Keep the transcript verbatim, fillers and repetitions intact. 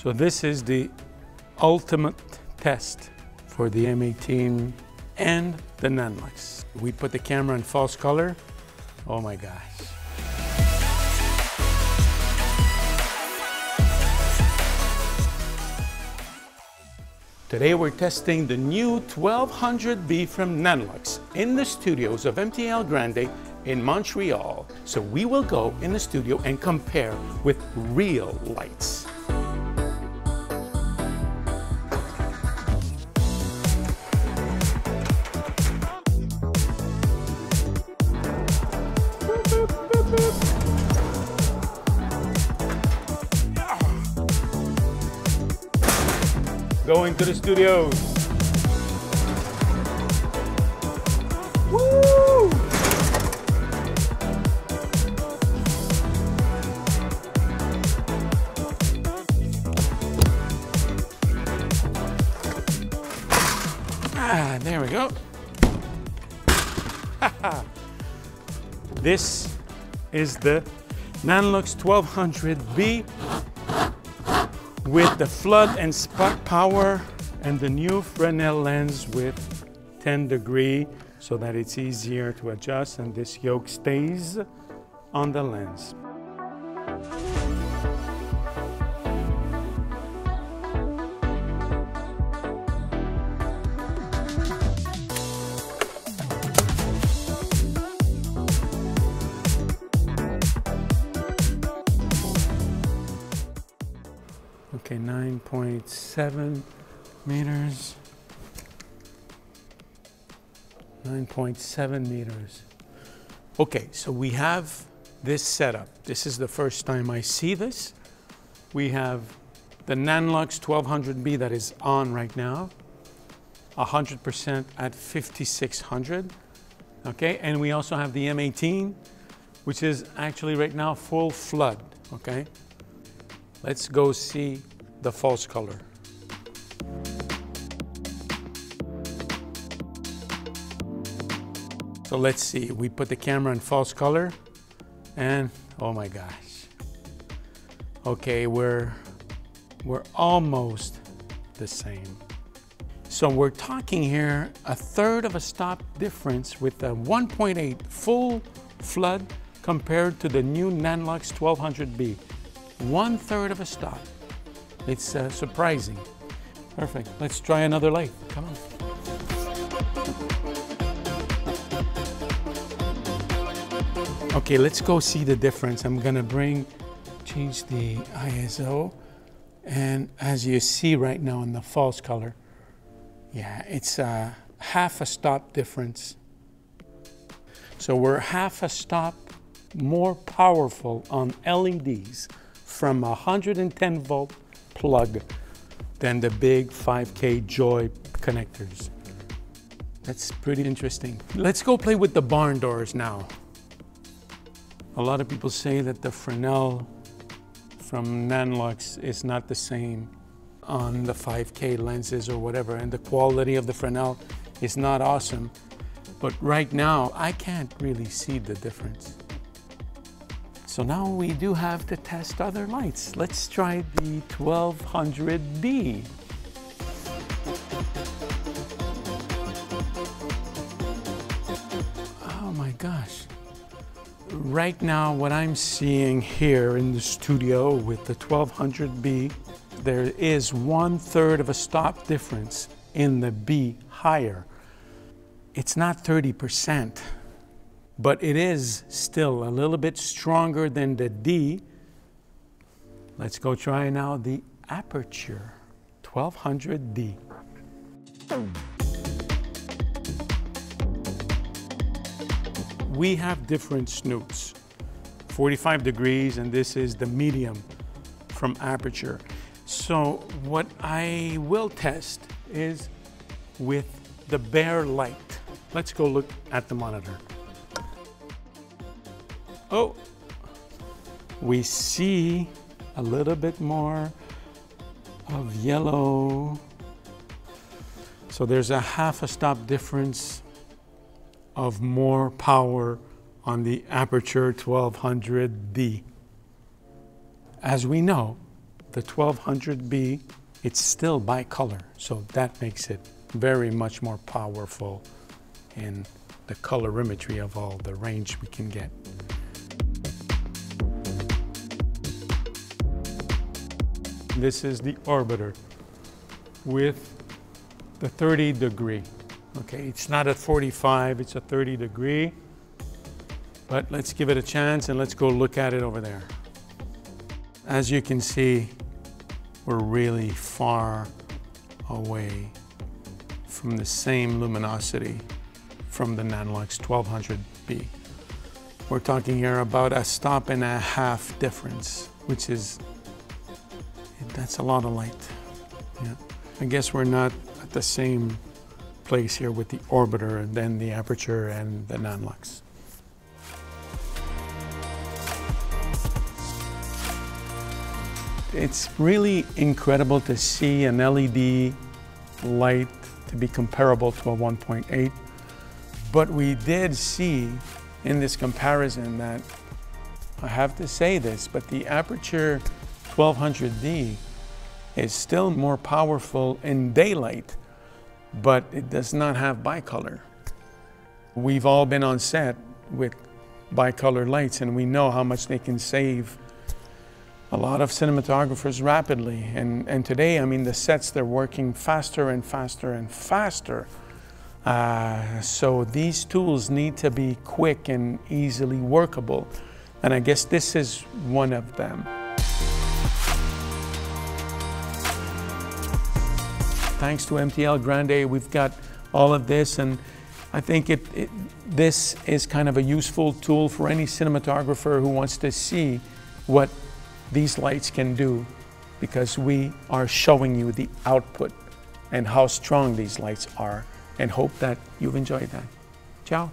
So this is the ultimate test for the M eighteen and the Nanlux. We put the camera in false color. Oh my gosh. Today we're testing the new twelve hundred D from Nanlux in the studios of M T L Grande in Montreal. So we will go in the studio and compare with real lights. Going to the studios. Woo! Ah, there we go. This is the Nanlux twelve hundred D with the flood and spot power and the new Fresnel lens with ten degree so that it's easier to adjust and this yoke stays on the lens. Okay, nine point seven meters. nine point seven meters. Okay, so we have this setup. This is the first time I see this. We have the Nanlux twelve hundred D that is on right now, one hundred percent at fifty-six hundred. Okay, and we also have the M eighteen, which is actually right now full flood, okay? Let's go see the false color. So let's see, we put the camera in false color and oh my gosh. Okay, we're, we're almost the same. So we're talking here a third of a stop difference with a one point eight full flood compared to the new Nanlux twelve hundred D. One third of a stop. It's uh, surprising. Perfect. Let's try another light. Come on. Okay, let's go see the difference. I'm gonna bring, change the I S O. And as you see right now in the false color, yeah, it's uh, half a stop difference. So we're half a stop more powerful on L E Ds from a one hundred ten volt plug than the big five K Joy connectors. That's pretty interesting. Let's go play with the barn doors now. A lot of people say that the Fresnel from Nanlux is not the same on the five K lenses or whatever, and the quality of the Fresnel is not awesome. But right now, I can't really see the difference. So now we do have to test other lights. Let's try the twelve hundred D. Oh my gosh. Right now what I'm seeing here in the studio with the twelve hundred D, there is one third of a stop difference in the B higher. It's not thirty percent. But it is still a little bit stronger than the D. Let's go try now the Aputure twelve hundred D. We have different snoots, forty-five degrees, and this is the medium from Aputure. So what I will test is with the bare light. Let's go look at the monitor. Oh, we see a little bit more of yellow. So there's a half a stop difference of more power on the Aputure twelve hundred D. As we know, the twelve hundred B, it's still bicolor, so that makes it very much more powerful in the colorimetry of all the range we can get. This is the orbiter with the thirty degree. Okay, it's not at forty-five, it's a thirty degree. But let's give it a chance and let's go look at it over there. As you can see, we're really far away from the same luminosity from the Nanlux twelve hundred B. We're talking here about a stop and a half difference, which is, that's a lot of light. Yeah. I guess we're not at the same place here with the orbiter and then the aperture and the Nanlux. It's really incredible to see an L E D light to be comparable to a one point eight, but we did see in this comparison that, I have to say this, but the Aputure twelve hundred D is still more powerful in daylight, but it does not have bicolor. We've all been on set with bicolor lights and we know how much they can save a lot of cinematographers rapidly, and, and today, I mean, the sets, they're working faster and faster and faster. Uh, so these tools need to be quick and easily workable, and I guess this is one of them. Thanks to M T L Grande, we've got all of this, and I think it, it, this is kind of a useful tool for any cinematographer who wants to see what these lights can do, because we are showing you the output and how strong these lights are, and hope that you've enjoyed that. Ciao.